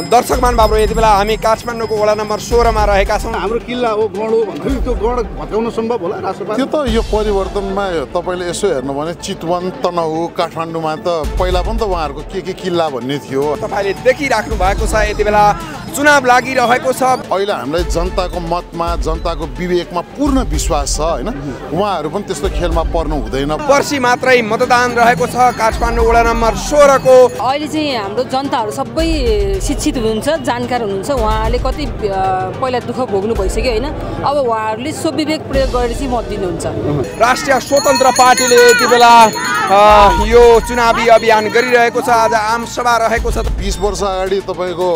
दर्शक मान बाबु ये बेला हमी काठमाडौं को वडा नंबर 16 में रहकर हम किला हो गण हो भो गण भत्काउन संभव होला राष्ट्रपति तो ये परिवर्तन में तपाईले यसो हेर्नु भने चितवन तनहु काठमाडौं में तो पहिला पनि त वहाँहरुको के किल्ला भन्ने थियो तपाईले देखिराख्नु भएको छ यति बेला चुनाव लागिरहेको छ अहिले हामीलाई जनताको मतमा जनताको विवेकमा पूर्ण विश्वास छ हैन उहाँहरु पनि त्यस्तो खेलमा पर्नु हुँदैन पर्सी मात्रै मतदान रहेको छ काठमाडौं वडा नंबर 16 को अहिले चाहिँ हाम्रो जनताहरु सबै शिक्षित हुनुहुन्छ जानकार हुनुहुन्छ उहाँले कति पहिला दुःख भोग्नु भइसक्यो हैन अब उहाँहरुले स्वविवेक प्रयोग गरेर चाहिँ मत दिनुहुन्छ राष्ट्रिय स्वतन्त्र पार्टीले यति बेला यो चुनावी अभियान गरिरहेको छ आज आम सभा रहेको छ 20 वर्ष अगाडि तपाईको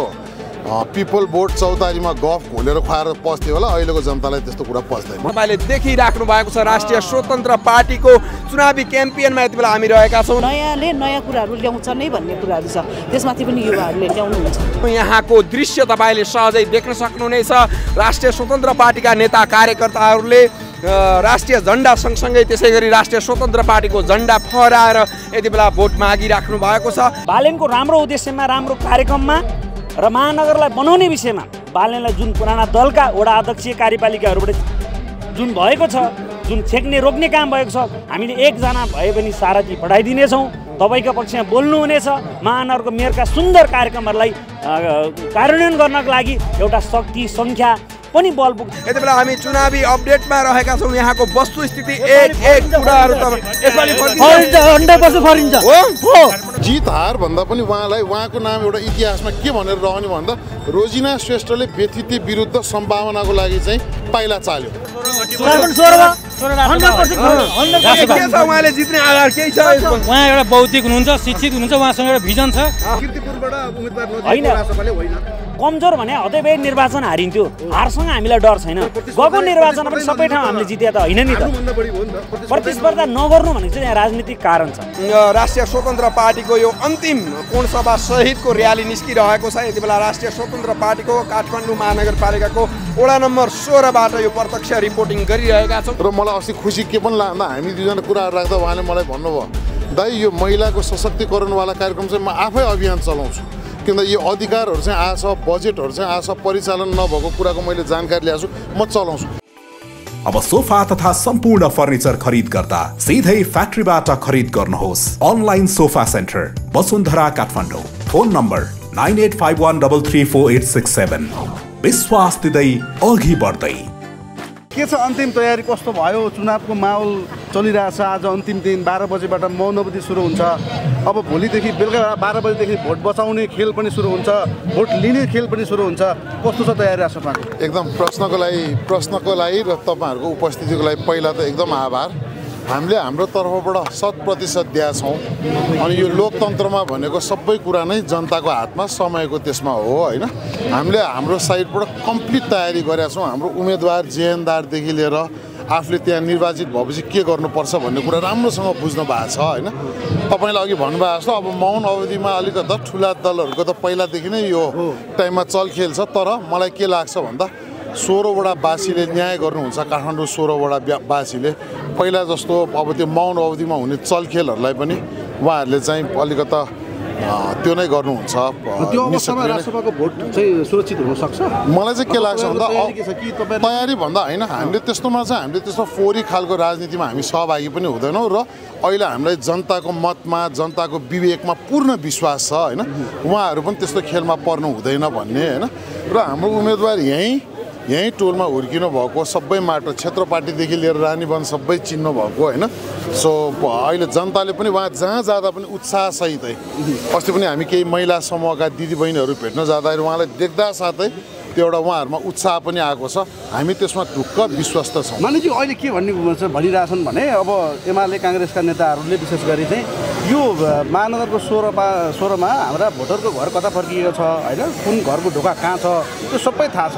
पीपल बोट चौतारी में गफ खोलेर खुवाएर पस्थ्यो होला अहिलेको जनतालाई त्यस्तो कुरा पस्दैन तपाईले देखिराख्नु भएको छ राष्ट्रिय स्वतन्त्र पार्टी को चुनावी क्याम्पेनमा यति बेला हामी रहेका छौं नयाँले नयाँ कुराहरु ल्याउँछ नै भन्ने कुराहरु छ त्यसमाथि पनि युवाहरुले ल्याउनु हुन्छ यहाँको दृश्य तपाईले सहजै देख्न सक्नुहुनेछ राष्ट्रिय स्वतन्त्र पार्टीका नेता कार्यकर्ताहरुले राष्ट्रिय झण्डा सँगसँगै त्यसैगरी राष्ट्रिय स्वतन्त्र पार्टीको झण्डा फहराएर यति बेला भोट मागिराख्नु भएको छ बालेनको राम्रो उद्देश्यमा राम्रो कार्यक्रममा र महानगरलाई बनाउने विषयमा बालेनलाई जुन पुराना दलका वडा अध्यक्षीय कार्यपालिकाहरुबाट जुन भएको छ जुन छेक्ने रोक्ने काम भएको छ हामीले एकजना भए पनि सारथी बढाइदिने छौं तपाईको पक्षमा बोल्नु हुनेछ महानगरको मेयरका सुन्दर कार्यक्रमहरुलाई कार्यान्वयन गर्नका लागि एउटा शक्ति संख्या पनि बलबुक यति बेला हामी चुनावी अपडेटमा रहेका छौं यहाँको वस्तुस्थिति एक कुराहरु त यसपालि फर्किन्छ हो जीत हार भन्दा पनि उहाँलाई उहाँको नाम एउटा इतिहासमा के भनेर रहने भन्दा रोजिना श्रेष्ठले व्यतिथि विरुद्ध सम्भावनाको लागि चाहिँ पाइला चाल्यो 100% उहाँले जित्ने आधार के छ उहाँ एउटा बौद्धिक हुनुहुन्छ शिक्षित हुनुहुन्छ उहाँसँग एउटा भिजन छ कीर्तिपुरबाट उम्मेदवार नजिक राष्ट्रपाले होइन कमजोर भने हदैबे निर्वाचन हारिन्थ्यो हारसँग हामीलाई डर छैन गएको निर्वाचनमा पनि सबै ठाउँ हामीले जिते त हैन नि त प्रतिस्पर्धा नगर्नु भनेको चाहिँ यहाँ राजनीतिक कारण छ राष्ट्रिय स्वतन्त्र पार्टीको यो अन्तिम कोण सभा सहितको र्याली निस्किरहेको छ यति बेला राष्ट्रिय स्वतन्त्र पार्टीको काठमाडौँ महानगरपालिकाको वडा नम्बर 16 बाट यो प्रत्यक्ष रिपोर्टिङ गरिरहेका छौं र मलाई अझै खुशी के पनि लाग्दा हामी दुईजना कुराहरु राख्दा उहाँले मलाई भन्नुभयो दाइ यो महिलाको सशक्तिकरण वाला कार्यक्रम चाहिँ म आफै अभियान चलाउँछु किन यो अधिकारहरु चाहिँ आज बजेटहरु चाहिँ आज परिचालन नभएको कुराको मैले जानकारी ल्याछु म चलाउँछु अब सोफा तथा सम्पूर्ण फर्निचर खरीद गर्दा सीधै फ्याक्ट्रीबाट खरीद गर्नुहोस् online sofa centre Vasundhara Kathmandu phone number 9851334867 विश्वास दिदै अघि बढ्दै के छ अन्तिम तयारी कस्तो भयो चुनावको माहौल चलिरहेछ आज अन्तिम दिन 12 बजेबाट मौन अवधि सुरु हुन्छ अब भोलि देखि बेलुका 12 बजे देखि भोट बचाउने खेल पनि सुरु हुन्छ भोट लिने खेल पनि सुरु हुन्छ कस्तो छ तयारी राष्ट्रपति एकदम प्रश्नको लागि र तपाईहरुको उपस्थितिको लागि पहिला त एकदम आभार हामीले हाम्रो तर्फबाट 100% दिया छौं अनि यो लोकतन्त्रमा भनेको सबै कुरा नै जनताको हातमा समयको त्यसमा हो हैन हामीले हाम्रो साइडबाट कम्प्लिट तयारी गरेका छौं हाम्रो उम्मेदवार जेएनदार देखि लिएर आफूले त्यहाँ निर्वाचित भएपछि के गर्नुपर्छ भन्ने कुरा राम्रोसँग बुझ्नु भएको छ हैन तपाईलाई अघि भन्नु भएको छ अब मौन अवधिमा अलिकति ठुला दलहरुको त पहिलादेखि नै यो टाइममा चलखेल छ तर मलाई के लाग्छ भन्दा 16 वटा बासीले न्याय गर्नुहुन्छ काठमाडौँ 16 वटा बासीले पहिला जस्तो अब त्यो मौन अवधिमा हुने चलखेलहरुलाई पनि उहाँहरुले चाहिँ अलिकता त्यो नै गर्नुहुन्छ त्यो अवस्थामा राष्ट्रपतिको भोट चाहिँ सुरक्षित हुन सक्छ मलाई चाहिँ के लाग्छ भन्दा तयारी भन्दा हैन हामीले त्यस्तोमा चाहिँ हामीले त्यस्तो फोरी खालको राजनीतिमा हामी सहभागी पनि हुँदैनौं र अहिले हामीलाई जनताको मतमा जनताको विवेकमा पूर्ण विश्वास छ हैन उहाँहरु पनि त्यस्तो खेलमा पर्नु हुँदैन भन्ने हैन र हाम्रो उम्मेदवार यही टोलमा हुर्किनु भएको सबै माटो क्षेत्र पार्टीदेखि लिएर रानीवन सबै चिन्नु भएको हैन सो अहिले जनताले पनि वहाँ जहाँ जादा पनि उत्साह सहितै अस्ति पनि हामी केही महिला समूहका दिदीबहिनीहरु भेट्न जाँदा उहाँलाई देख्दा साथै त्यो एउटा उहाँहरुमा उत्साह पनि आएको छ हामी त्यसमा ढुक्क विश्वस्त छौं मानिसजी अहिले के भनिरहेछन् भने अब एमाले कांग्रेसका नेताहरुले विशेष गरी चाहिँ यो महानगरको 16 मा हाम्रा भोटरको घर कता फर्किएको छ हैन कुन घरको ढोका कहाँ छ त्यो सबै थाहा छ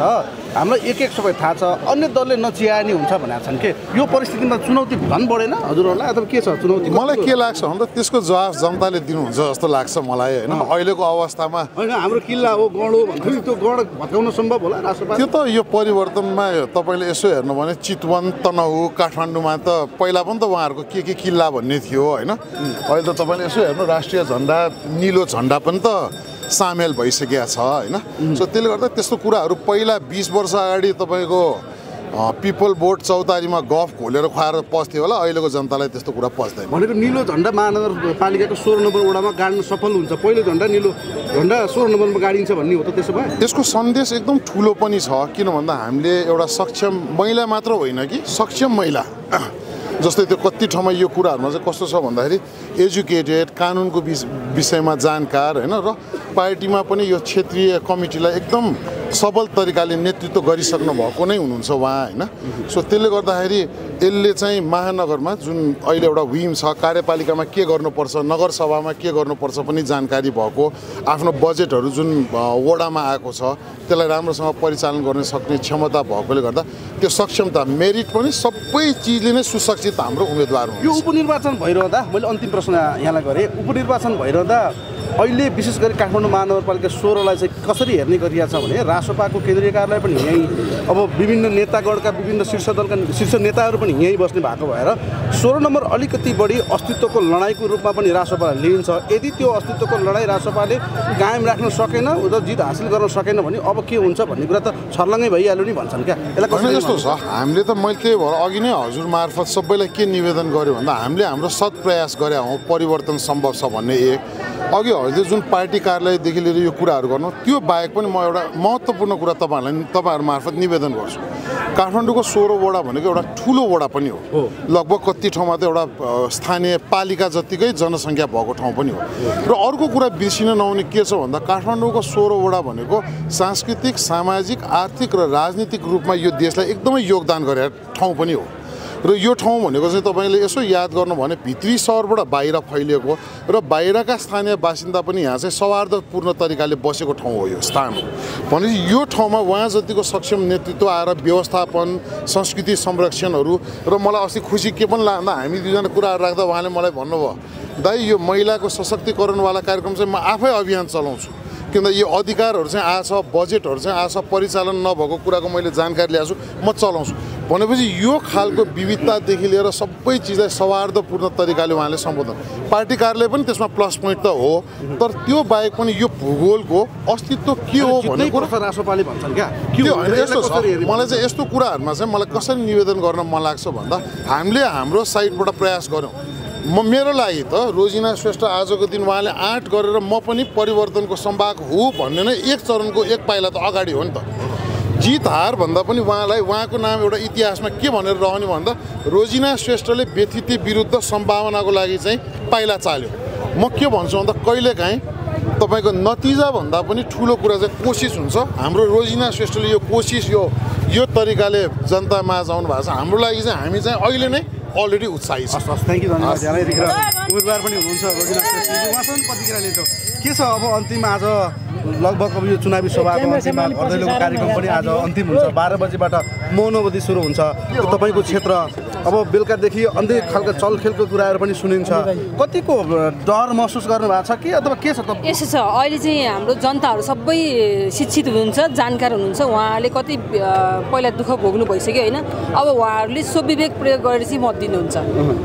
हामीलाई एक सबै थाहा छ अन्य दलले नचियानी हुन्छ भनेका छन् के यो परिस्थितिमा चुनौती भन बढेन हजुरहरुलाई अथवा के छ चुनौती मलाई के लाग्छ भन्दा त्यसको जवाफ जनताले दिनुहुन्छ जस्तो लाग्छ मलाई हैन अहिलेको अवस्थामा हैन हाम्रो किल्ला हो गण हो भन्दै त्यो गण भत्काउन सम्भव होला राष्ट्रपति त्यो त यो परिवर्तनमा तपाईले यसो हेर्नु भने चितवन तनहु काठमाडौँमा त पहिला पनि त उहाँहरुको के किल्ला भन्ने थियो हैन अहिले त तपाईले यसो हेर्नु राष्ट्रिय झण्डा नीलो झण्डा पनि त सामेल भइसकेको छ हैन। सो त्यसले गर्दा त्यस्तो कुराहरु पहिला 20 वर्ष अगाडि तपाईको पीपल बोट चौतारीमा गफ खोलेर खुवाएर पस्थ्यो होला, अहिलेको जनतालाई त्यस्तो कुरा पस्दैन। भनेको नीलो झण्डा महानगरपालिकाको 16 नम्बर वडामा गाड्न सफल हुन्छ, पहिलो झण्डा 16 नम्बरमा गाडिन्छ भन्ने हो त। त्यसो भए यसको सन्देश एकदम ठूलो पनि छ, किन भन्दा हामीले एउटा सक्षम महिला मात्र होइन कि सक्षम महिला जस्तै त्यो कति ठाउँमा यो कुराहरुमा चाहिँ कस्तो छ भन्दाखेरि एजुकेटेड, कानुनको विषयमा जानकार हैन, र पार्टीमा पनि यो क्षेत्रीय कमिटीलाई एकदम सबल तरिकाले नेतृत्व गरिसक्नु भएको नै हुनुहुन्छ उहाँ हैन। सो त्यसले गर्दाखेरि यसले चाहिँ महानगरमा जुन अहिले एउटा विम छ, कार्यपालिकामा के गर्नुपर्छ, नगरसभामा के गर्नुपर्छ पनि जानकारी भएको, आफ्नो बजेटहरु जुन वडामा आएको छ त्यसलाई राम्रोसँग परिचालन गर्न सक्ने क्षमता भएकोले गर्दा त्यो सक्षमता, मेरिट पनि सबै चीजले नै सुसक्षित हाम्रो उम्मेदवार हुनुहुन्छ। यो उपनिर्वाचन भइरहँदा मैले अन्तिम प्रश्न यहाँलाई गरे, उपनिर्वाचन भइरहँदा अहिले विशेष गरी काठमाडौँ महानगरपालिका 16 लाई चाहिँ कसरी हेर्ने गरिया छ भने रासोपाको केन्द्रीय कार्यालय पनि यही, अब विभिन्न नेतागणका विभिन्न शीर्ष दलका शीर्ष नेताहरू पनि यही बस्ने भएको भएर 16 नम्बर अलिकति बढी अस्तित्वको लडाईको रूपमा पनि रासोपाले लिन्छ। यदि त्यो अस्तित्वको लडाई रासोपाले कायम राख्न सकेन र जित हासिल गर्न सकेन भने अब के हुन्छ भन्ने कुरा त छर्लङ्गै भइहाल्यो नि भन्छन् क्या। यसलाई कसरी जस्तो छ हामीले त मैले त्यही भएर अघि नै हजुर मार्फत सबैलाई के निवेदन गर्यो भन्दा हामीले हाम्रो सत प्रयास गरे हौ, परिवर्तन सम्भव छ भन्ने एक अघि हजुर जुन पार्टी कार्यालय देखि लिएर यो कुराहरु गर्नु, त्यो बाहेक पनि म एउटा महत्त्वपूर्ण कुरा तपाईहरु मार्फत निवेदन गर्छु। काठमाडौँको 16 वडा भनेको एउटा ठूलो वडा पनि हो, लगभग कति ठाउँमा त एउटा स्थानीय पालिका जतिकै जनसंख्या भएको ठाउँ पनि हो। र अर्को कुरा बिर्सिन नहुने के छ भन्दा काठमाडौँको 16 वडा भनेको सांस्कृतिक, सामाजिक, आर्थिक र राजनीतिक रूपमा यो देशलाई एकदमै योगदान गरेर ठाउँ पनि हो। र यो ठाउँ भनेको चाहिँ तपाईले यसो याद गर्नु भने भित्री शहरबाट बाहिर फैलिएको र बाहिरका स्थानीय बासिन्दा पनि यहाँ चाहिँ सौहार्दपूर्ण तरिकाले बसेको ठाउँ हो यो स्थान हो। भनेपछि यो ठाउँमा वहाँ जतिको सक्षम नेतृत्व आएर व्यवस्थापन, संस्कृति संरक्षणहरु, र मलाई अस्ति खुशी के पनि लाग्दा हामी दुईजना कुरा राख्दा उहाँले मलाई भन्नुभयो, दाइ यो महिलाको सशक्तिकरण वाला कार्यक्रम चाहिँ म आफै अभियान चलाउँछु, किनभने यो अधिकारहरु चाहिँ आछ, बजेटहरु चाहिँ आछ, परिचालन नभएको कुराको मैले जानकारी ल्याछु, म चलाउँछु। भनेपछि यो खालको विविधतादेखि लिएर सबै चिजलाई सौहार्दपूर्ण तरिकाले उहाँले सम्बोधन, पार्टी कार्यालय पनि त्यसमा प्लस पोइन्ट त हो, तर त्यो बाहेक पनि यो भूगोलको अस्तित्व के हो भन्ने कुरा रासोपाले भन्छन् क्या। मलाई चाहिँ यस्तो कुराहरुमा चाहिँ मलाई कसरी निवेदन गर्न मन लाग्छ भन्दा हामीले हाम्रो साइडबाट प्रयास गर्यौं। म मेरो लागि त रोजिना श्रेष्ठ आजको दिन उहाँले आँट गरेर म पनि परिवर्तनको सम्भाग हुँ भन्ने नै एक चरणको एक पाइला त अगाडि हो नि त। जीत हार भन्दा पनि उहाँलाई उहाँको नाम एउटा इतिहासमा के भनेर रहने भन्दा रोजिना श्रेष्ठले व्यतिथि विरुद्ध सम्भावनाको लागि चाहिँ पाइला चाल्यो। म के भन्छु भन्दा कहिलेकाहीँ तपाईको नतिजा भन्दा पनि ठूलो कुरा चाहिँ कोशिश हुन्छ। हाम्रो रोजिना श्रेष्ठले यो कोशिश यो तरिकाले जनता माझ आउनु भएको छ, हाम्रो लागि चाहिँ हामी चाहिँ अहिले नै अलरेडी उत्साहित छौं। थ्यांक यू, धन्यवाद। यहाँलाई देखिरा उम्मेदवार पनि हुनुहुन्छ रोजिना श्रेष्ठजी, उहाँसँग प्रतिक्रिया लिन्छौं। के छ अब अन्तिममा आज लगभग अब यो चुनावी सभाको अन्तिममा घरदैलोको कार्यक्रम पनि आज अन्तिम हुन्छ, 12 बजेबाट मौन अवधि सुरु हुन्छ। तपाईको क्षेत्र अब बेलुकादेखि अन्य खालको चलखेलको कुराहरु पनि सुनिन्छ, कतिको डर महसुस गर्नु भएको छ कि अथवा के छ? यसो छ अहिले चाहिँ हाम्रो जनताहरु सबै शिक्षित हुनुहुन्छ, जानकार हुनुहुन्छ, उहाँहरूले कति पहिला दुःख भोग्नु भइसक्यो हैन, अब उहाँहरूले स्वविवेक प्रयोग गरेर चाहिँ मत दिनुहुन्छ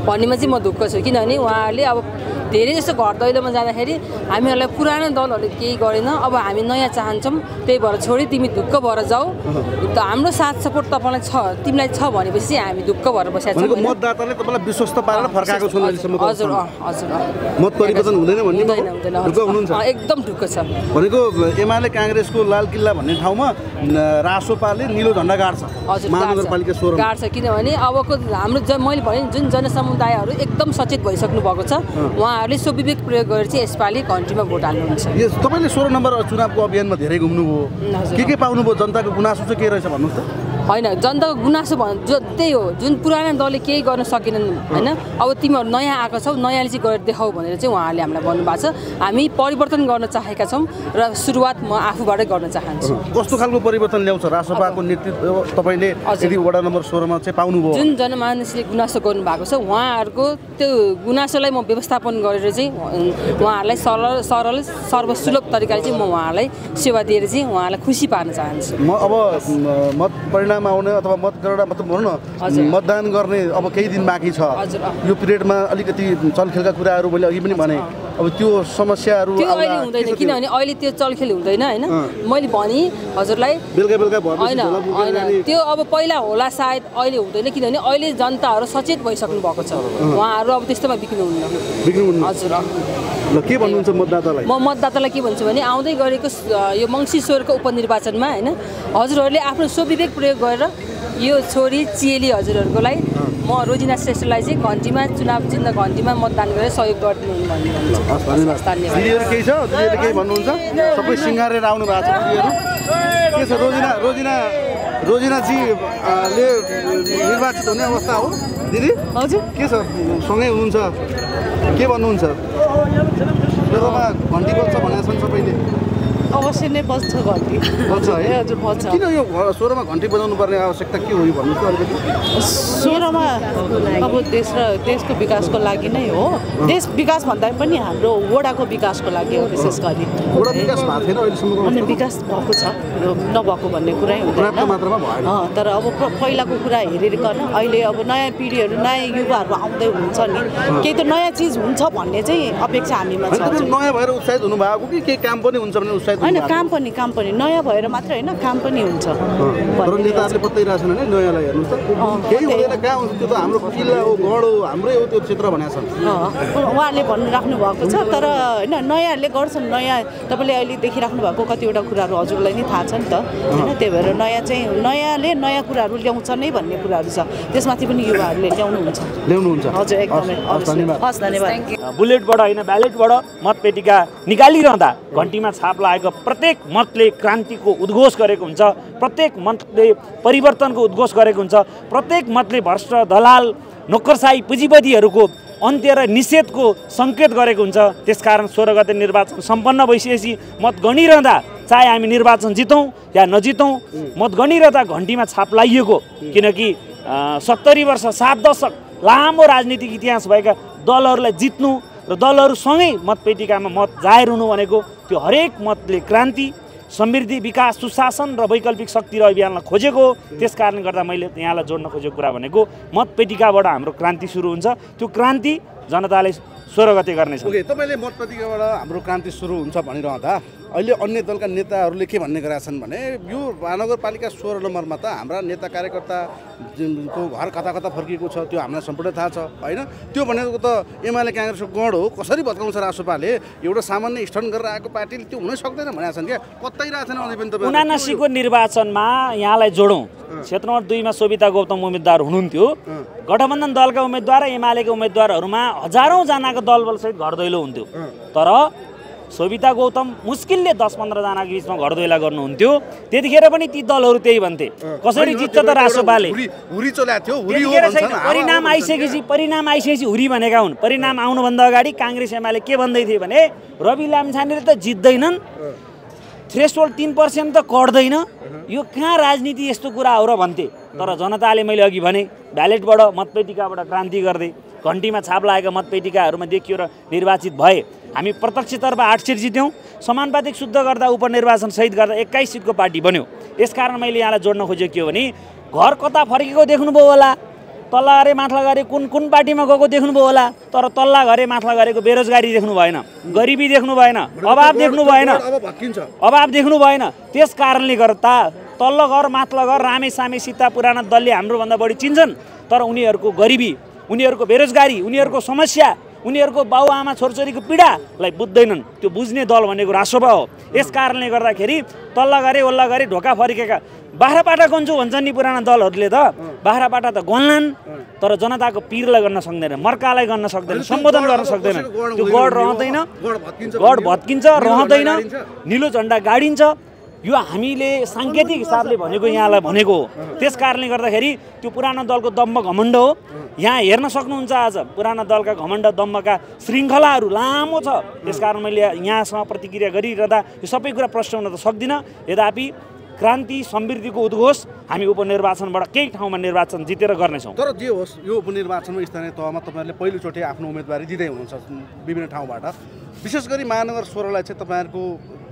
भन्नेमा चाहिँ म ढुक्क छु, किनभने उहाँहरूले अब धेरै जस्तो घरदैलोमा जाँदाखेरि हामीहरुलाई पुरानो दलहरुले केही गरेन, अब हामी नयाँ चाहन्छौं, त्यही भएर छोडी तिमी ढुक्क भएर जाऊ, त हाम्रो साथ सपोर्ट तपाईलाई छ, तिमीलाई छ भनेपछि हामी ढुक्क भएर बसेका छौँ। मतदाताले तपाईलाई विश्वस्त पारेर फर्काएको छ अहिलेसम्म। हजुर हजुर, मत परिवर्तन हुँदैन भन्ने ढुक्क हुनुहुन्छ, एकदम ढुक्क छ। भनेको एमाले कांग्रेसको लाल किल्ला भन्ने ठाउँमा रासोपाले नीलो झण्डा गाड्छ महानगरपालिका 16 गाड्छ, किनभने अबको हाम्रो मैले भने जुन जनसमुदायहरु एकदम सचेत भइसक्नु भएको छ, उहाँहरूले स्वविवेक प्रयोग गरेर चाहिँ यसपालि कन्ट्रीमा भोट हाल्नुहुन्छ। यस तपाईले 16 नम्बर चुनावको अभियानमा धेरै घुम्नुभयो, के पाउनुभयो, जनताको गुनासो चाहिँ के रहेछ भन्नुस् त? हैन, जनताको गुनासो त्यही हो, जुन पुराना दलले केही गर्न सकेनन् हैन, अब तिमीहरु नयाँ आएको छौ, नयाँले चाहिँ गरेर देखाऊ भनेर चाहिँ उहाँहरूले हामीलाई भन्नुभएको छ। हामी परिवर्तन गर्न चाहेका छौं र सुरुवात म आफूबाटै गर्न चाहन्छु। कस्तो खालको परिवर्तन ल्याउँछ रासोपाको नेतृत्व तपाईले यदि वडा नम्बर 16 मा चाहिँ पाउनुभयो? जुन जनमानसले गुनासो गर्नु भएको छ उहाँहरुको त्यो गुनासोलाई म व्यवस्थापन गरेर चाहिँ उहाँहरूलाई सरल सर्वसुलभ तरिकाले चाहिँ म उहाँहरूलाई सेवा दिएर चाहिँ उहाँलाई खुशी पार्न चाहन्छु। म अब मत परिणाम आउने अथवा मतगणना मतलब भन्न मतदान गर्ने अब केही दिन बाँकी छ, यो पिरियडमा अलिकति चलखेलका कुराहरु मैले अघि पनि भने अब त्यो समस्याहरु त्यो अहिले हुँदैन किनभने अहिले त्यो चलखेल हुँदैन हैन मैले भनि हजुरलाई बेलका भर्नु होला बुझ्दैन त्यो अब पहिला होला सायद अहिले हुँदैन किनभने अहिले जनताहरु सचेत भइसक्नु भएको छ उहाँहरु अब त्यस्तोमा बिक्नु हुन्न हजुर ल के भन्नुहुन्छ मतदातालाई म मतदातालाई के भन्छु भने आउँदै गरेको यो मंगसिसोरको उपनिर्वाचनमा हैन हजुरहरुले आफ्नो स्वविवेक प्रयोग गरेर यो छोरी चेली हजुरहरुकोलाई म रोजिना श्रेष्ठलाई चाहिँ घण्टीमा चुनाव जित्न घण्टीमा मतदान गरेर सहयोग गर्दिनु भन्नुहुन्छ धन्यवाद दिदीहरु के छ दिदीहरुले के भन्नुहुन्छ सबै सिंगारेर आउनु भएको छ दिदीहरु के छ रोजिना जी ले निर्वाचित हुने अवस्था हो दिदी हजुर के छ सँगै हुनुहुन्छ के भन्नुहुन्छ रोमा घण्टी बज्छ भनेछन् सबैले अवश्य नै बज्छ घण्टी बज्छ है हजुर बज्छ किन यो 16 मा घण्टी बजाउनु पर्ने आवश्यकता के हो भन्नुस् त अलिकति 16 मा अब देश र देशको विकासको लागि नै हो देश विकास भन्दा पनि हाम्रो वडाको विकासको लागि हो विशेष गरी वडा विकास भएको छैन अहिले सम्मको अनि विकास भएको छ नभएको भन्ने कुरै हुँदैन मात्रमा भएन तर अब पहिलाको कुरा हेरिरकन अहिले अब नयाँ पिढीहरु नयाँ युवाहरु आउँदै हुन्छ नि केही त नयाँ चीज हुन्छ भन्ने चाहिँ अपेक्षा हामीमा छ नयाँ भएर उत्साहित हुनु भएको कि के काम पनि हुन्छ भने उत्साहित हैन काम पनि नयाँ भएर मात्र हैन काम पनि हुन्छ तर नेताहरुले बताइराछन् हैन नयाँलाई हेर्नुस् त केही हुँदैन कहाँ हुन्छ त्यो त हाम्रो किल्ला हो गढ हो हाम्रै हो त्यो क्षेत्र भनेछन् उहाँले भन्नु राख्नु भएको छ तर हैन नयाँले गर्छन् नयाँ तपाईले अहिले देखिराख्नु भएको कतिवटा कुराहरु हजुरलाई नि थाहा छ नि त हैन त्यही भएर नयाँ चाहिँ नयाँले नयाँ कुराहरु ल्याउँछ नै भन्ने कुराहरु छ त्यसमाथि पनि युवाहरुले ल्याउनुहुन्छ हजुर एकदमै हस् धन्यवाद बुलेटबाट हैन ब्यालेटबाट मतपेटिका निकालिरहँदा घण्टीमा छाप लागेको प्रत्येक मतले क्रान्तिको उद्घोष गरेको हुन्छ प्रत्येक मतले परिवर्तनको उद्घोष गरेको हुन्छ प्रत्येक मतले भ्रष्ट दलाल नोकरशाही पुँजीपतिहरुको अन्त्य र निषेधको संकेत गरेको हुन्छ त्यसकारण 16 गते निर्वाचन सम्पन्न भइसकेपछि मत गणिरहँदा चाहे हामी निर्वाचन जितौं या नजितौं मत गणिरहँदा घण्टीमा छाप लागिएको किनकि 70 वर्ष 7 दशक लामो राजनीतिक इतिहास भएका दलहरुलाई जित्नु र दलहरुसँगै मतपेटिकामा मत जाहेर हुनु भनेको त्यो हरेक मतले क्रान्ति समृद्धि विकास सुशासन र वैकल्पिक शक्ति र अभियानलाई खोजेको हो त्यसकारणले गर्दा मैले यहाँलाई जोड्न खोजेको कुरा भनेको मतपेटिकाबाट हाम्रो क्रान्ति सुरु हुन्छ त्यो क्रान्ति जनताले 16 गते गर्नेछ ओके तपाईले मतपेटिकाबाट हाम्रो क्रान्ति सुरु हुन्छ भनिरहँदा अहिले अन्य दलका नेताहरूले के भन्ने गरेका छन् भने यो महानगरपालिका 16 नम्बरमा त हाम्रा नेता कार्यकर्ता को घर कता फर्किएको छ त्यो हामीलाई सम्पूर्ण थाहा छ हैन त्यो भनेको त एमाले कांग्रेसको गढ हो कसरी भत्काउँछ रासोपाले एउटा सामान्य स्टन गरेर आएको पार्टीले त्यो हुनै सक्दैन भनेका छन् के कतैराछन् अझै पनि तपाईहरु 79 को निर्वाचनमा यहाँलाई जोडौं क्षेत्र नम्बर 2 मा सोभिता गौतम उम्मेदवार हुनुहुन्थ्यो गठबन्धन दलका उम्मेदवार र एमालेका उम्मेदवारहरुमा हजारौं जनाको दलबल सहित घर दैलो हुन्थ्यो तर सोभिता गौतम मुस्किलले 10-15 जनाको बीचमा घरदैला गर्नुहुन्थ्यो त्यतिखेर पनि ती दलहरु त्यही भन्थे कसरी जित्छ त रासोपाले हुरी चलाएको थियो हुरी हो भन्छन् परिणाम आइसकेपछि हुरी भनेका हुन् परिणाम आउनु भन्दा अगाडि कांग्रेस एमाले के भन्दै थिए भने रवि लामछानेले त जित्दैनन् थ्रेशोल्ड 3% त कड्दैन यो कहाँ राजनीति यस्तो कुरा हो र भन्थे तर जनताले मैले अघि भने ब्यालेटबाट मतपेटिकाबाट क्रान्ति गर्दै घण्टीमा छाप लागेका मतपेटिकाहरुमा देखियो र निर्वाचित भए हामी प्रत्यक्षतर्फ 8 सीट जित्यौं समानुपातिक शुद्ध गर्दा उपनिर्वाचन सहित गर्दा 21 सीटको पार्टी बन्यो यसकारण मैले यहाँलाई जोड्न खोजेको के हो भने घर कता फर्केको देख्नुभयो होला तल्ला घरे माथला घरे कुन पार्टीमा गएको देख्नुभयो होला तर तल्ला घरे माथला घरेको बेरोजगारी देख्नु भएन गरिबी देख्नु भएन अभाव देख्नु भएन अभाव देख्नु भएन त्यसकारणले गर्दा तल्ला घर माथला घर रामेसामे सीता पुराना दलले हाम्रो भन्दा बढी चिन्छन् तर उनीहरुको गरिबी उनीहरुको बेरोजगारी उनीहरुको समस्या उनीहरुको बाबुआमा छोरछोरीको पीडालाई बुझ्दैनन् त्यो बुझ्ने दल भनेको रासोपा हो यसकारणले गर्दाखेरि तल्ला घरे ओल्ला घरे ढोका फर्केका बाह्रपाटा गन्जो भन्छन् नि पुराना दलहरुले त बाह्रपाटा त गन्लान् तर जनताको पीरलाई गर्न सक्दैन मर्कालाई गर्न सक्दैन सम्बोधन गर्न सक्दैन त्यो गड रहदैन गड भत्किन्छ रहदैन नीलो झण्डा गाडिन्छ यो हामीले सांकेतिक हिसाबले भनेको यहाँलाई भनेको हो त्यसकारणले गर्दाखेरि त्यो पुरानो दलको दम्भ घमण्ड हो यहाँ हेर्न सक्नुहुन्छ आज पुरानो दलका घमण्ड दम्भका श्रृंखलाहरु लामो छ त्यसकारण मैले यहाँसँग प्रतिक्रिया गरिरहँदा यो सबै कुरा प्रश्न हुन त सक्दिन यद्यपि क्रान्ति समृद्धिको उद्घोष हामी उपनिर्वाचनबाट केही ठाउँमा निर्वाचन जितेर गर्नेछौं। तर जे होस् यो उपनिर्वाचनमा स्थानीय तहमा तपाईहरुले पहिलो चोटी आफ्नो उम्मेदवारी दिदै हुनुहुन्छ विभिन्न ठाउँबाट। विशेष गरी महानगर 16 लाई चाहिँ तपाईहरुको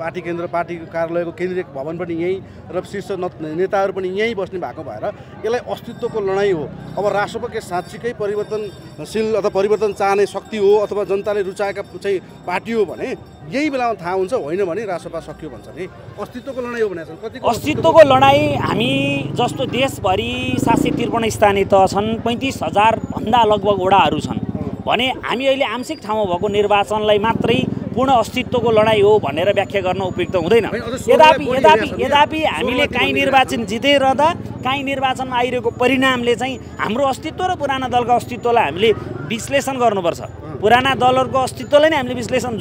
पार्टी केन्द्र पार्टी कार्यालयको केन्द्रीय भवन पनि यही र शीर्ष नेताहरु पनि यही बस्ने भएको भएर यसलाई अस्तित्वको लडाई हो। अब राष्ट्रपतिको साच्चै परिवर्तनशील अथवा परिवर्तन चाहने शक्ति हो अथवा जनताले रुचाएका चाहिँ पार्टी हो भने यही बेलामा थाहा हुन्छ होइन भने राष्ट्रपा सकियो भन्छ नि। अस्तित्वको लडाई हो भनेछन्। कतिको अस्तित्वको लडाई? हामी जस्तो देशभरि 753 स्थानीय तह छन्, 35,000 भन्दा लगभग वडाहरू छन् भने हामी अहिले आंशिक ठाउँमा भएको निर्वाचनलाई मात्रै पूर्ण अस्तित्वको लडाई हो भनेर व्याख्या गर्न उपयुक्त हुँदैन। यद्यपि हामीले काई निर्वाचन जितेरदा काई निर्वाचनमा आइरहेको परिणामले चाहिँ हाम्रो अस्तित्व र पुराना दलको अस्तित्वलाई हामीले विश्लेषण गर्नुपर्छ। पुराना दलहरुको अस्तित्वलाई नै हामीले विश्लेषण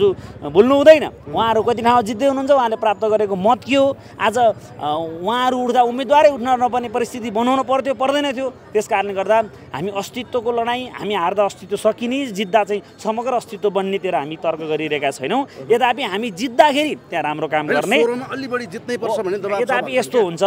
भुल्नु हुँदैन। उहाँहरु कति ठाउँ जित्दै हुनुहुन्छ, उहाँले प्राप्त गरेको मत के हो, आज उहाँहरु उठ्दा उम्मेदवारै उठ्न नपर्ने परिस्थिति बनाउन पर्थ्यो पर्दैन थियो। त्यसकारणले गर्दा हामी अस्तित्वको लडाई, हामी हार्दा अस्तित्व सकिने, जित्दा चाहिँ समग्र अस्तित्व बन्ने तेरा हामी तर्क गरिरहेका छैनौं। यद्यपि हामी जित्दाखेरि त्यहाँ राम्रो काम गर्ने अलि बढी जित्नै पर्छ भन्ने दबाब छ। यद्यपि यस्तो हुन्छ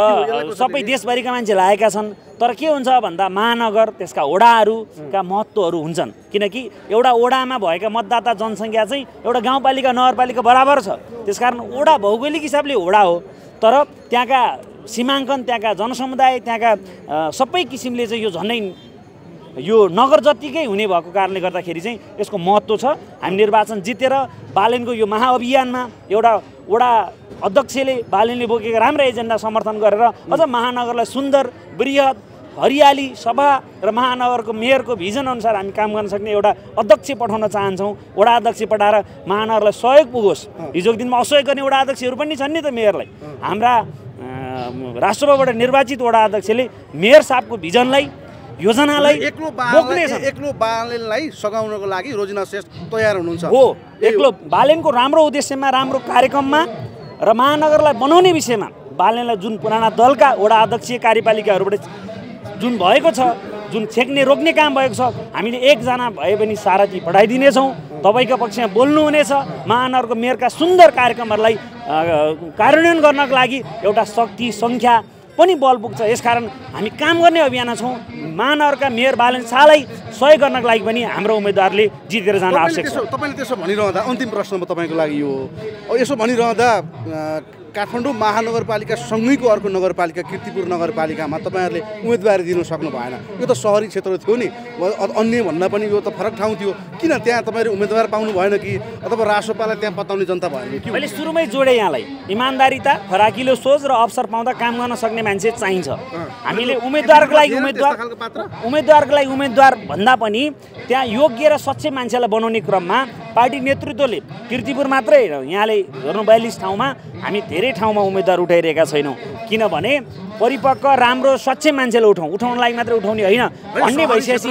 सबै देशभरिका मान्छे लागेका छन् तर के हुन्छ भन्दा महानगर त्यसका वडाहरुका महत्वहरु हुन्छन् किनकि एउटा वडामा भएका मतदाता जनसंख्या चाहिँ एउटा गाउँपालिका नगरपालिका बराबर छ। त्यसकारण वडा भौगोलिक हिसाबले वडा हो तर त्यहाँका सीमांकन, त्यहाँका जनसमुदाय, त्यहाँका सबै किसिमले चाहिँ यो झनै यो नगर जतिकै हुने भएको कारणले गर्दाखेरि चाहिँ यसको महत्व छ। हामी निर्वाचन जितेर बालेनको यो महाअभियानमा एउटा वडा अध्यक्षले बालेनले बोकेका राम्रो एजेन्डा समर्थन गरेर अझ महानगरलाई सुन्दर बृहत हरियाली सभा र महानगरको मेयरको भिजन अनुसार हामी काम गर्न सक्ने एउटा अध्यक्ष पठाउन चाहन्छौं। वडा अध्यक्ष पठाएर महानगरलाई सहयोग पुगोस्। हिजोको दिनमा असहयोग गर्ने वडा अध्यक्षहरू पनि छन् नि त मेयरलाई। हाम्रा राष्ट्रबाट निर्वाचित वडा अध्यक्षले मेयर साहबको भिजनलाई योजनालाई एक्लो बालेनलाई सघाउनको लागि रोजिना श्रेष्ठ तयार हुनुहुन्छ। हो, एक्लो बालेनको राम्रो उद्देश्यमा राम्रो कार्यक्रममा र महानगरलाई बनाउने विषयमा बालेनलाई जुन पुराना दलका वडा अध्यक्ष कार्यपालिकाहरुबाट जुन भएको छ, जुन छेक्ने रोक्ने काम भएको छ, हामीले एकजना भए पनि सारथी पठाइदिने छौं। तपाईको पक्षमा बोल्नु हुनेछ। महानगरको मेयरका सुन्दर कार्यक्रमहरुलाई कार्यान्वयन गर्नको लागि एउटा शक्ति संख्या पनि बल पुग्छ। यसकारण हामी काम गर्ने अभियानमा छौं। महानगरका मेयर बालेन शाहलाई सहयोग गर्नको लागि पनि हाम्रो उम्मेदवारले जितेर जान आवश्यक छ। तपाईले त्यसो भनिरहँदा अन्तिम प्रश्न म तपाईको लागि यो यसो भनिरहँदा काठमाडौँ महानगरपालिका सँगैको अर्को नगरपालिका कीर्तिपुर नगरपालिकामा तपाईहरुले उम्मेदवारी दिन सक्नु भएन। यो त शहरी क्षेत्र थियो नि, अन्य भन्दा पनि यो त फरक ठाउँ थियो। किन त्यहाँ तपाईहरु उम्मेदवार पाउनु भएन कि अथवा राष्ट्रपालाई त्यहाँ पताउने जनता भएन कि? मैले सुरुमै जोडे यहाँलाई इमानदारीता, फराकिलो सोच र अवसर पाउँदा काम गर्न सक्ने मान्छे चाहिन्छ। हामीले उम्मेदवारको लागि उम्मेदवार भन्दा पनि त्यहाँ योग्य र सच्चे मान्छेलाई बनाउने क्रममा पार्टी नेतृत्वले कीर्तिपुर मात्रै हैन यहाँले हेर्नु 42 ठाउँमा हामी धेरै ठाउँमा उम्मेदवार उठाइरहेका छैनौं किनभने परिपक्व राम्रो सच्चे मान्छेले उठाउनको लागि मात्र उठाउने हैन भन्ने भइसकेपछि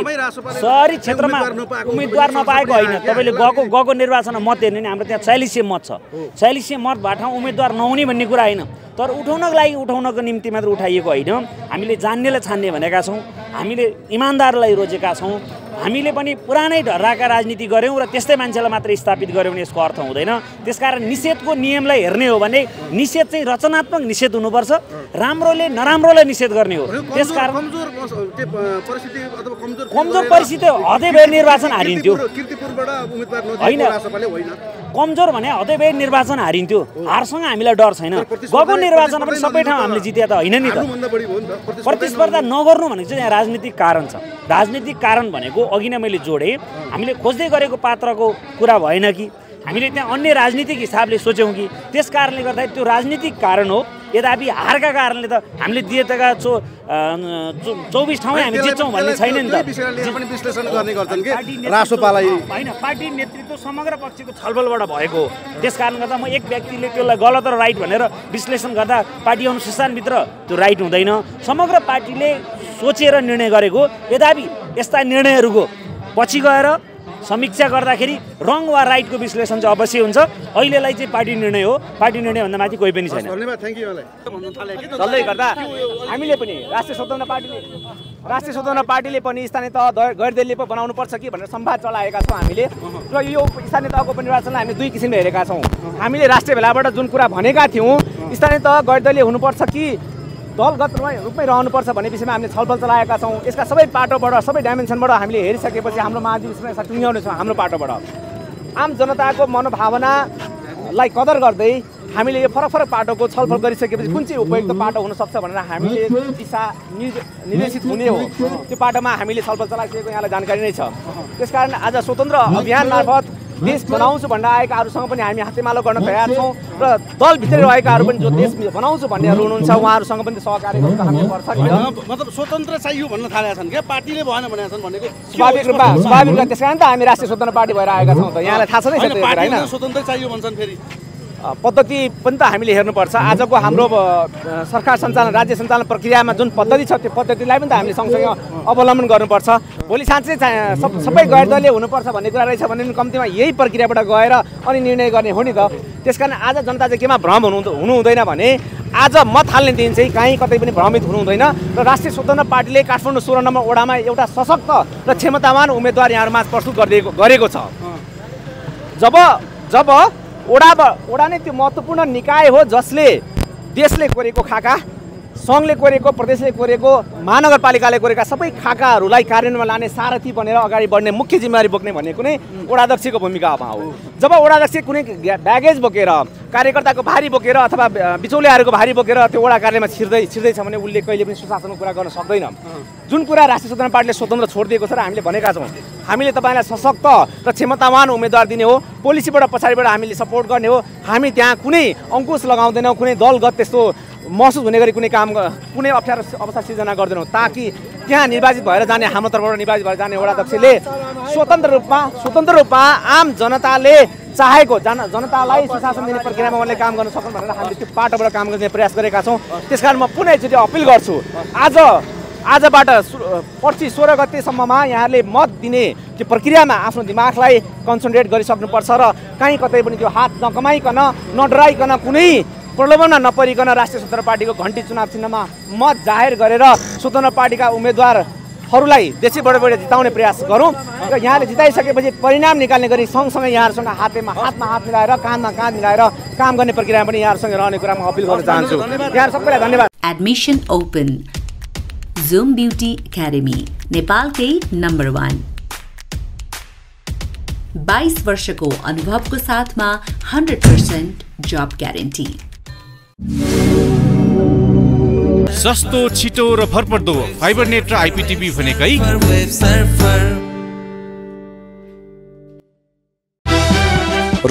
शहरी क्षेत्रमा उम्मेदवार नपाएको हैन। तपाईले गएको निर्वाचनमा मत हेर्नु नि, हाम्रो त्यहाँ 4600 मत छ। 4600 मत बाटमा उम्मेदवार नहुने भन्ने कुरा हैन तर उठाउनको लागि उठाउनको निम्ति मात्र उठाइएको हैन। हामीले जान्नेले छान्ने भनेका छौं, हामीले इमानदारलाई रोजेका छौं। हामीले पनि पुरानै ढर्राका राजनीति गर्यौं र त्यस्तै मान्छेलाई मात्र स्थापित गर्यौं भने यसको अर्थ हुँदैन। त्यसकारण निषेधको नियमलाई हेर्ने हो भने निषेध चाहिँ रचनात्मक निषेध हुनुपर्छ, राम्रोले नराम्रोलाई निषेध गर्ने हो। त्यसकारण कमजोर परिस्थिति हदैबेर निर्वाचन हारिन्थ्यो कमजोर भने हदैबेर निर्वाचन हारिन्थ्यो। हारसँग हामीलाई डर छैन। गएको निर्वाचन पनि सबै ठाउँ हामीले जिते त हैन नि त। प्रतिस्पर्धा नगर्नु भनेको चाहिँ यहाँ राजनीतिक कारण छ। राजनीतिक कारण भनेको अघि नै मैले जोडे हामीले खोज्दै गरेको पात्रको कुरा भएन कि हामीले त्यहाँ अन्य राजनीतिक हिसाबले सोच्यौं कि। त्यसकारणले गर्दा त्यो राजनीतिक कारण हो। यद्यपि हारका कारणले त हामीले दिएका 24 ठाउँमा हामी जित्छौँ भन्ने छैन नि त। विश्लेषण गर्ने गर्छन् के राष्ट्रपालाई हैन, पार्टी नेतृत्व समग्र पक्षको छलफलबाट भएको हो। त्यसकारण गर्दा म एक व्यक्तिले त्यसलाई गलत र राइट भनेर विश्लेषण गर्दा पार्टी अनुशासनभित्र त्यो राइट हुँदैन। समग्र पार्टीले सोचेर निर्णय गरेको यद्यपि यस्ता निर्णयहरुको पछि गएर समीक्षा गर्दाखेरि रङ वा राइट को विश्लेषण चाहिँ अवश्य हुन्छ। अहिलेलाई चाहिँ पार्टी निर्णय हो, पार्टी निर्णय भन्दा माथि कोही पनि छैन। धन्यवाद, थ्यांक यू। त्यसले गर्दा हामीले पनि राष्ट्रिय स्वतन्त्र पार्टीले पनि स्थानीय तह गैरदलीय बनाउनु पर्छ कि भनेर संवाद चलाएका छौं हामीले। र यो स्थानीय तहको निर्वाचनलाई हामीले दुई किसिमले हेरेका छौं। हामीले राष्ट्रिय भेलाबाट जुन कुरा भनेका थियौं स्थानीय तह गैरदलीय हुनुपर्छ कि दलगत रूपमै रहनुपर्छ भन्ने विषयमा हामीले छलफल चलाएका छौं। यसका सबै पाटोबाट सबै डाइमेन्सनबाट हामीले हेरिसकेपछि हाम्रो महाधिवेशनमा यसलाई टुङ्ग्याउने छौं। हाम्रो पाटोबाट आम जनताको मनोभावनालाई कदर गर्दै हामीले यो फरक पाटोको छलफल गरिसकेपछि कुन चाहिँ उपयुक्त पाटो हुन सक्छ भनेर हामीले दिशा निर्देशित हुने हो। त्यो पाटोमा हामीले छलफल चलाइसकेको यहाँलाई जानकारी नै छ। त्यसकारण आज स्वतन्त्र अभियान मार्फत देश बनाउँछु भन्दा आएकाहरुसँग पनि हामी हातेमालो गर्न तयार छौं र दल भित्र रहेकाहरु पनि जो देश बनाउँछु भन्नेहरु हुनुहुन्छ उहाँहरुसँग पनि सहकार्य गर्न हामी पर्छ नि। मतलब स्वतन्त्र चाहियो भन्न थालेका छन् के पार्टीले भएन भनेका छन् भनेको स्वाभाविक रूपमा त्यसकारण त हामी राष्ट्रिय स्वतन्त्र पार्टी भएर आएका छौं। त यहाँलाई थाहा छ नि हैन स्वतन्त्र चाहियो भन्छन्। फेरि पद्धति पनि त हामीले हेर्नुपर्छ। आजको हाम्रो सरकार सञ्चालन राज्य सञ्चालन प्रक्रियामा जुन पद्धति छ त्यो पद्धतिलाई पनि त हामीले सँगसँगै अवलम्बन गर्नुपर्छ। भोलि साँच्चै सबै गैरदलीय हुनुपर्छ भन्ने कुरा रहेछ भने पनि कम्तीमा यही प्रक्रियाबाट गएर अनि निर्णय गर्ने हो नि त। त्यसकारण आज जनता चाहिँ केमा भ्रम हुनुहुँदैन भने आज मत हाल्ने दिन चाहिँ कहीँ कतै पनि भ्रमित हुनुहुँदैन। र राष्ट्रिय स्वतन्त्र पार्टीले काठमाडौँ 16 नम्बर वडामा एउटा सशक्त र क्षमतावान उम्मेदवार यहाँहरुमाझ प्रस्तुत गरेको छ। जब ओडा नै त्यो महत्त्वपूर्ण निकाय हो जसले देशले कोरेको खाका, संघले कोरेको, प्रदेशले कोरेको, महानगरपालिकाले कोरेका सबै खाकाहरूलाई कार्यान्वयनमा लाने सारथी बनेर अगाडि बढ्ने मुख्य जिम्मेवारी बोक्ने भनेको नै ओडाध्यक्षको भूमिकामा हो। जब ओडाध्यक्ष कुनै ब्यागेज बोकेर, कार्यकर्ताको भारी बोकेर अथवा बिचौलियाहरूको भारी बोकेर त्यो ओडा कार्यालयमा छिर्दैछ भने उसले कहिले पनि सुशासनको कुरा गर्न सक्दैन। जुन कुरा राष्ट्रिय स्वतन्त्र पार्टीले स्वतन्त्र छोडिदिएको छ र हामीले भनेका छौं हामीले तपाईलाई सशक्त र क्षमतावान उम्मेदवार दिने हो, पोलिसीबाट पछाडीबाट हामीले सपोर्ट गर्ने हो। हामी त्यहाँ कुनै अंकुश लगाउँदैनौं, कुनै दलगत त्यस्तो महसुस हुने गरी कुनै अप्ठ्यारो अवस्था सिर्जना गर्दैनौं ताकि त्यहाँ निर्वाचित भएर जाने, हाम्रो तर्फबाट निर्वाचित भएर जाने ओडाध्यक्षले स्वतन्त्र रूपमा आम जनताले चाहेको जनतालाई सुशासन दिने प्रक्रियामा उहाँले काम गर्न सक्नु भनेर हामीले त्यो पाटोबाट काम गर्ने प्रयास गरेका छौं। त्यसकारण म पुनः एकचोटि अपिल गर्छु आजबाट पर्सि 16 गतेसम्ममा यहाँले मत दिने त्यो प्रक्रियामा आफ्नो दिमागलाई कन्सन्ट्रेट गरिसक्नुपर्छ र कहीँ कतै पनि त्यो हात नकमाइकन, नडराइकन, कुनै प्रलोभनमा नपरिकन राष्ट्रिय स्वतन्त्र पार्टीको घण्टी चुनाव चिन्हमा मत जाहेर गरेर स्वतन्त्र पार्टीका उम्मेदवारहरूलाई देशैबाट जिताउने प्रयास गरौँ। र यहाँले जिताइसकेपछि परिणाम निकाल्ने गरी सँगसँगै यहाँहरूसँग हातमा हात मिलाएर, काँधमा काँध मिलाएर काम गर्ने प्रक्रिया पनि यहाँहरूसँग रहने कुरा म अपिल गर्न चाहन्छु। यहाँ सबैलाई धन्यवाद। Admission open Zoom Beauty Academy नेपालकै नम्बर 1 22 वर्ष को अनुभव को साथ में 100% जॉब ग्यारेन्टी। सस्तो, छिटो र भरपर्दो फाइबर नेट र आईपीटीवी भनेकै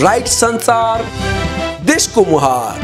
राइट संसार देशको मुहार।